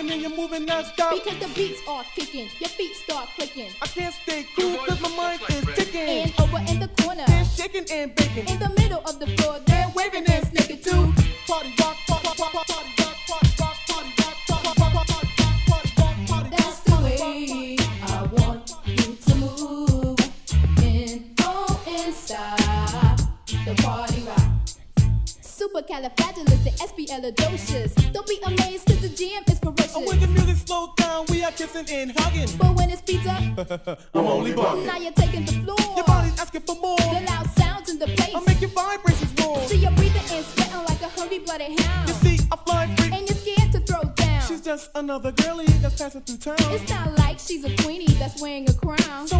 rocking and you're moving non-stop. Because the beats are kicking, your feet start clicking. I can't stay cool because my mind is ticking. And over in the corner, they're shaking and baking. In the middle of the floor, they're waving and snicking too. Party rock, party rock, party rock, party rock, party rock, party rock, party rock, party rock, party rock, party rock. That's the way I want you to move. And go inside the party rock. Supercalifragilisticexpialidocious. Don't be amazed cause the jam is ferocious. And when the music slows down, we are kissing and hugging. But when it speeds up, I'm only bugging. Now you're taking the floor. Your body's asking for more. The loud sounds in the place, I'm making vibrations roar. So you're breathing and sweating like a hungry-blooded hound. You see, I fly free, and you're scared to throw down. She's just another girlie that's passing through town. It's not like she's a queenie that's wearing a crown. So